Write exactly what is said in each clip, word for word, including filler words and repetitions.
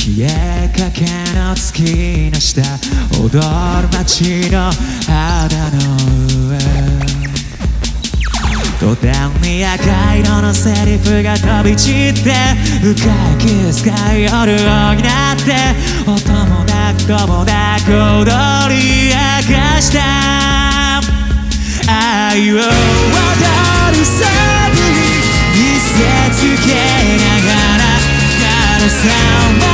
消えかけの月の下、踊る街の肌の上、途端に赤色のセリフが飛び散って、深い気遣い夜を担って、音もなくともなく踊り明かした愛を踊るサブに見せつけながら、ならさ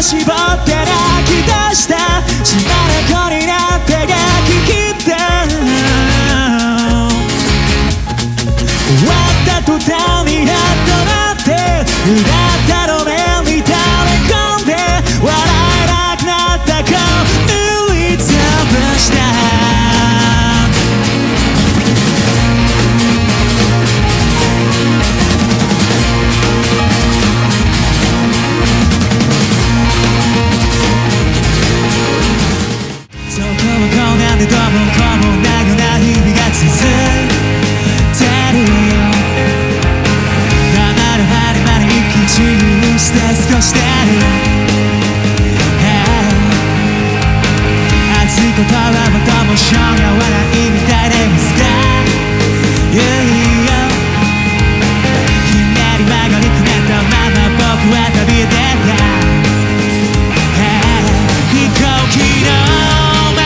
絞って泣き出した血まみれになって焼き切った。終わった途端にやっと待って、うだった路面に垂れ込んで、笑えなくなった顔塗りつぶした。どうもこうもなくな日々が続いてるよ。たまる晴れ間に一気にして過ごしてる。熱いことはまたもしょうがないみたいですが、いいよ。ひねり曲がりくねったまま僕は旅立った飛行機の「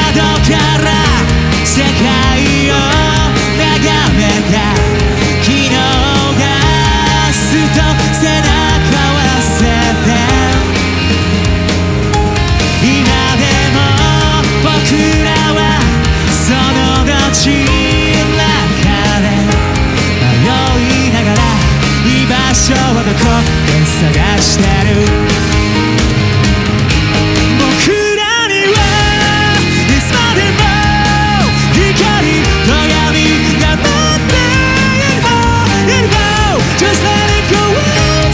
僕らにはいつまでも光と闇が待っているよ」「Just let it go on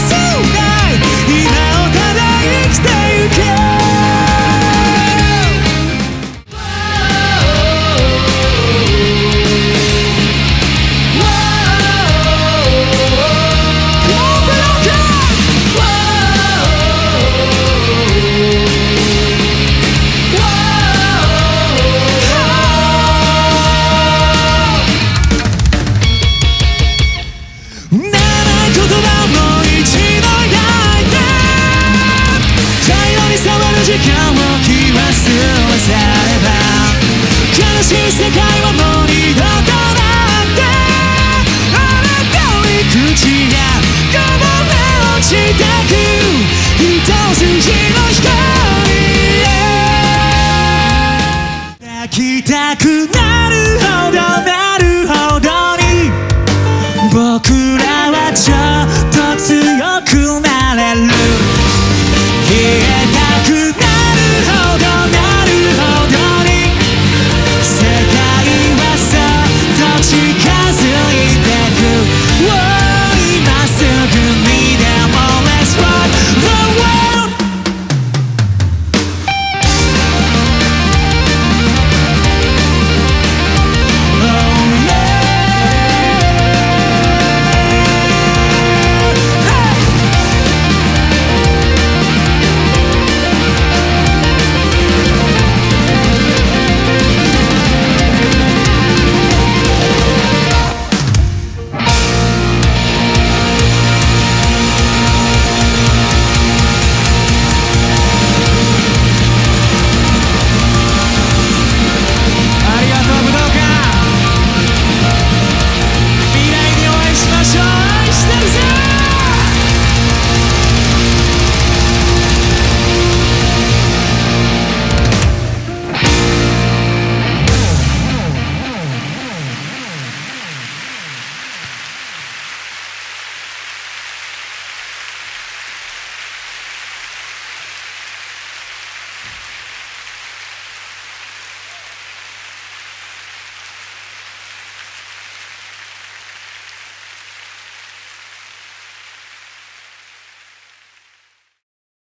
tonight」「今をただ生きてゆけ」「悲しい世界はもう二度と」